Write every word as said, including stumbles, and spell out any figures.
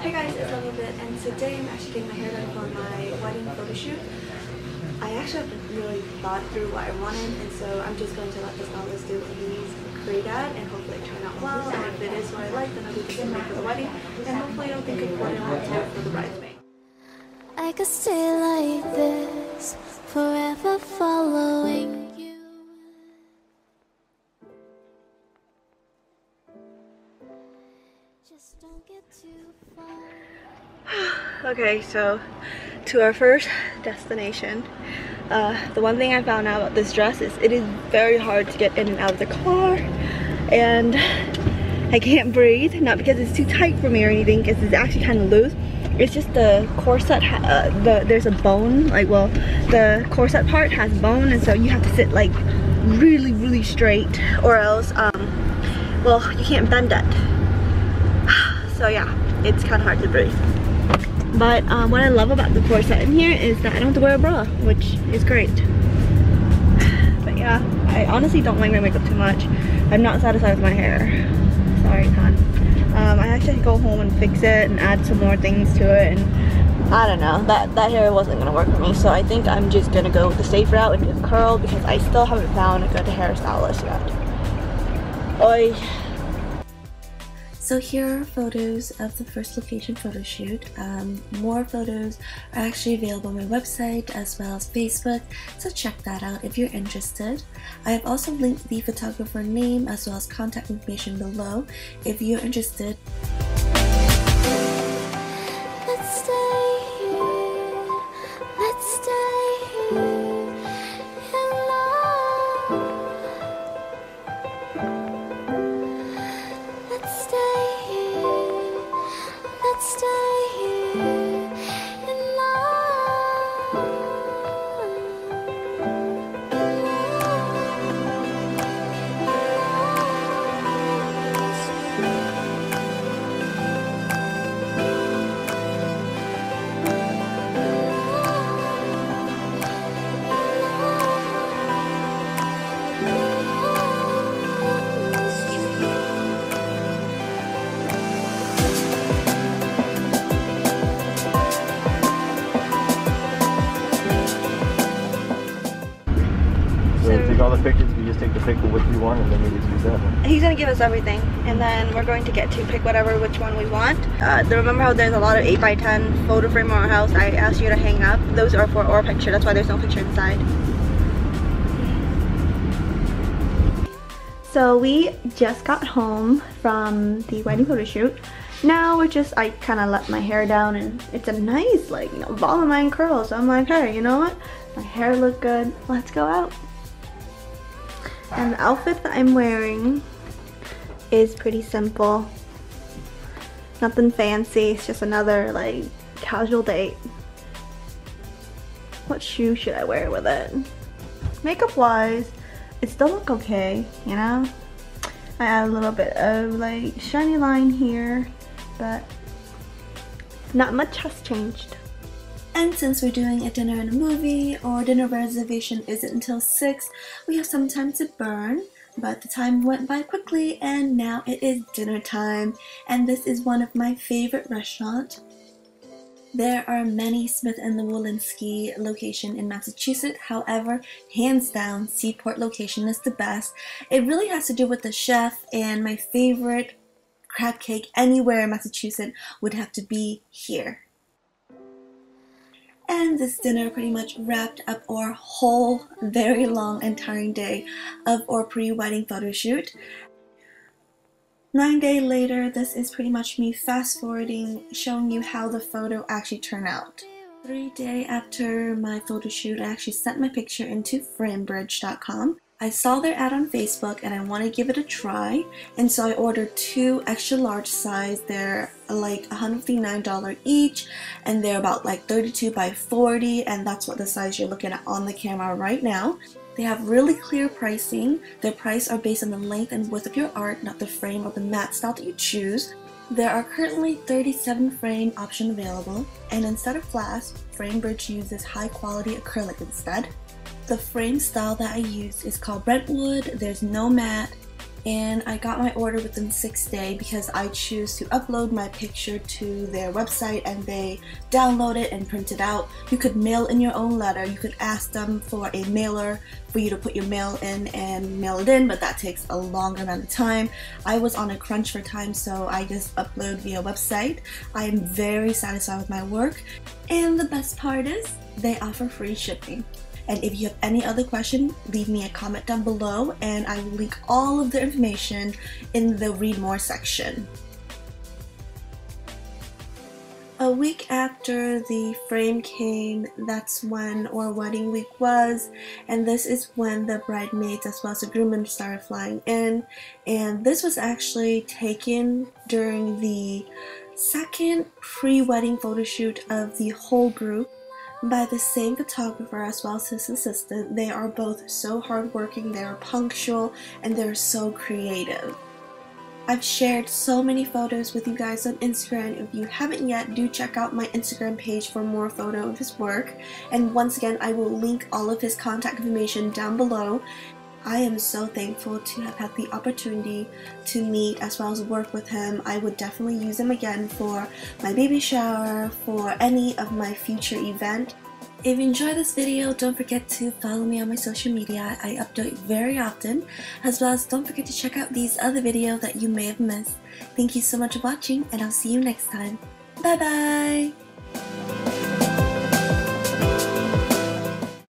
Hi guys, it's LevelBit, and today I'm actually getting my hair done for my wedding photo shoot. I actually haven't really thought through what I wanted, and so I'm just going to let this novelist do what he's great at, and hopefully it turn out well, and if it is what I like, then I'll do the same for the wedding, and hopefully I don't think of what I want to do for the bridesmaid. I could stay like this, forever following. Just don't get too far. Okay, so to our first destination. Uh, the one thing I found out about this dress is it is very hard to get in and out of the car, and I can't breathe. Not because it's too tight for me or anything, because it's actually kind of loose. It's just the corset. Uh, the there's a bone. Like, well, the corset part has bone, and so you have to sit like really, really straight, or else, um, well, you can't bend it. So yeah, it's kind of hard to breathe. But um, what I love about the corset in here is that I don't have to wear a bra, which is great. But yeah, I honestly don't like my makeup too much. I'm not satisfied with my hair. Sorry, hon. Um, I actually go home and fix it and add some more things to it. And I don't know, that, that hair wasn't gonna work for me. So I think I'm just gonna go with the safe route and just curl, because I still haven't found a good hairstylist yet. Oi. So here are photos of the first location photo shoot. Um, more photos are actually available on my website as well as Facebook, so check that out if you're interested. I have also linked the photographer name as well as contact information below if you're interested. Let's stay here. Let's stay here. Take the pick of what we want, and then we just use that one. He's gonna give us everything, and then we're going to get to pick whatever which one we want. Uh, remember how there's a lot of eight by ten photo frame on our house? I asked you to hang up. Those are for our picture. That's why there's no picture inside. So we just got home from the wedding photo shoot. Now we're just, I kind of let my hair down, and it's a nice, like, you know, ball of mine curls. So I'm like, hey, you know what? My hair looked good. Let's go out. And the outfit that I'm wearing is pretty simple. Nothing fancy, it's just another like casual date. What shoe should I wear with it? Makeup wise, it still look okay, you know? I add a little bit of like shiny line here, but not much has changed. And since we're doing a dinner and a movie, or dinner reservation isn't until six, we have some time to burn. But the time went by quickly, and now it is dinner time. And this is one of my favorite restaurants. There are many Smith and the Wollensky locations in Massachusetts. However, hands down, Seaport location is the best. It really has to do with the chef, and my favorite crab cake anywhere in Massachusetts would have to be here. And this dinner pretty much wrapped up our whole very long and tiring day of our pre-wedding photo shoot. Nine days later, this is pretty much me fast forwarding, showing you how the photo actually turned out. Three days after my photo shoot, I actually sent my picture into Framebridge dot com. I saw their ad on Facebook and I want to give it a try, and so I ordered two extra large size. They're like one hundred fifty-nine dollars each, and they're about like thirty-two by forty, and that's what the size you're looking at on the camera right now. They have really clear pricing. Their price are based on the length and width of your art, not the frame or the mat style that you choose. There are currently thirty-seven frame options available, and instead of glass, Framebridge uses high quality acrylic instead. The frame style that I used is called Brentwood. There's no matte. and I got my order within six days, because I choose to upload my picture to their website and they download it and print it out. You could mail in your own letter. You could ask them for a mailer for you to put your mail in and mail it in, but that takes a long amount of time. I was on a crunch for time, so I just upload via website. I am very satisfied with my work, and the best part is they offer free shipping. And if you have any other question, leave me a comment down below, and I will link all of the information in the Read More section. A week after the frame came, that's when our wedding week was, and this is when the bridesmaids as well as the groomsmen started flying in. And this was actually taken during the second pre-wedding photo shoot of the whole group by the same photographer as well as his assistant. They are both so hardworking, they are punctual, and they're so creative. I've shared so many photos with you guys on Instagram. If you haven't yet, do check out my Instagram page for more photos of his work. And once again, I will link all of his contact information down below. I am so thankful to have had the opportunity to meet as well as work with him. I would definitely use him again for my baby shower, for any of my future events. If you enjoyed this video, don't forget to follow me on my social media. I update very often, as well as don't forget to check out these other videos that you may have missed. Thank you so much for watching, and I'll see you next time. Bye bye!